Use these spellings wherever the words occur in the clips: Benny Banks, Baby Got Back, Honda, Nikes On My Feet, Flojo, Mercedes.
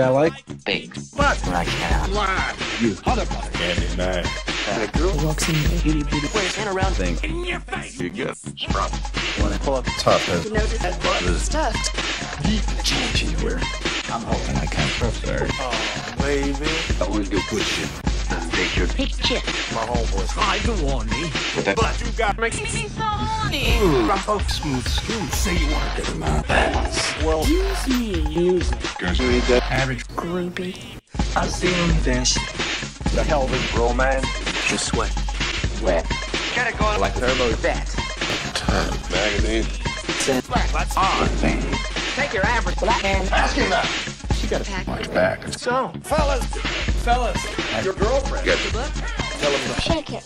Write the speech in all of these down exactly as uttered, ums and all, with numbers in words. I like big, but I can't. Why? You motherfucker. Candy man. And a girl walks in the beauty, beauty. Wears in around thing. In your face. You get struck. When I pull up the top, you notice that butt is stuffed. Deep change anywhere. I'm hoping I can't trust her. Oh, baby. I want to go push you. I'll take your picture. My homeboy tried to warn me, but, but you got me. He's so horny. Ooh, rough, smooth skin. Say you want to get him out. Well, use me. Use me. Cause you ain't that average groupie. I see him dance. The hell of a romance. Just sweat. Wet. Gotta go like turbo that. Turn magazine. Set. That's on. Take your average black man. Ask him that. She got a much back. So, fellas. Fellas, your girlfriend. Get the butt. Tell him to shake it.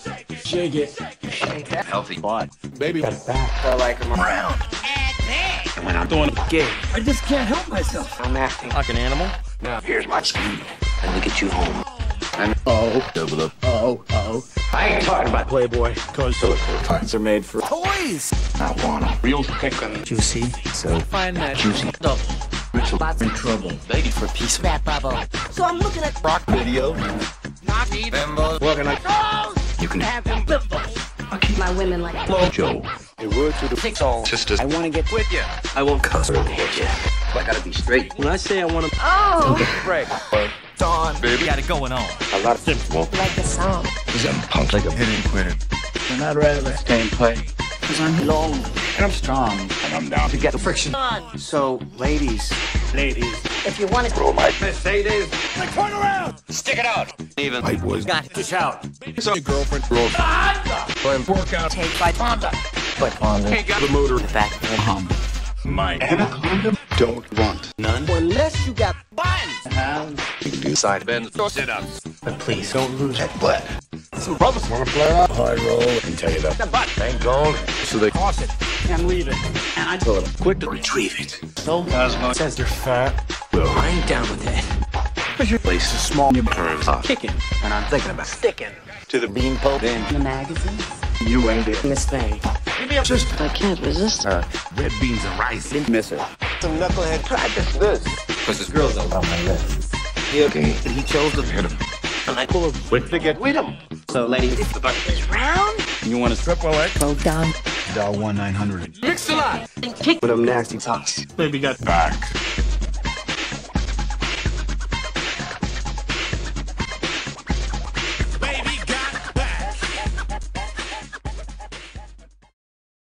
Shake it. Shake that healthy butt. Baby got back. I like him around. And then. And when I'm doing a gig, I just can't help myself. I'm acting like an animal. Now here's my speed. And look at you home. And oh, double up. Oh, oh. I ain't talking about Playboy. Cause silicone parts are made for toys. I want a real thick and juicy. So find that juicy double. Lots in trouble. Lady for a piece of that bubble. So I'm looking at rock video. Not even bimbos. Working like girls. You can have them bimbos. I keep my women like Flojo. A word to the six all sisters. I want to get with you. I won't cuss or hit you. But I gotta be straight. When I say I want to. Oh. Right. Dawn. Baby. Got it going on. A lot of simple. Like the song. Cause I'm punk like a hitting quitter. And I'd rather stay and play. Cause I'm long. And I'm strong. And I'm down to get the friction on. So, ladies, ladies, if you want to roll my Mercedes, like turn around, stick it out. Even I was got to shout. So your girlfriend rolls. I'm workout. Take by Honda. But Honda ain't got the motor. In fact, hum. My anaconda don't want none unless you got buns. And you can do side bends or sit-ups. But please don't lose that butt. Some brothers want to flare up. I roll and tell you that the butt ain't gold. So they toss it and leave it. And I told them quick to retrieve it. No Cosmo says they're fat. Well, I ain't down with that. Because your place is small, your curves are kicking. And I'm thinking about sticking to the bean pole in the magazines. You ain't it. Miss Faye. Just I can't resist her. Red beans and rice. Didn't miss her. Some knucklehead practice this. Because this girl's on my list. He okay. And he chose to hit him. And I pull a quick to get with him. So ladies, if the butt is round, you want to strip while I go down. Dial one nine hundred. Mix a lot. And kick with them nasty talks. Baby got back.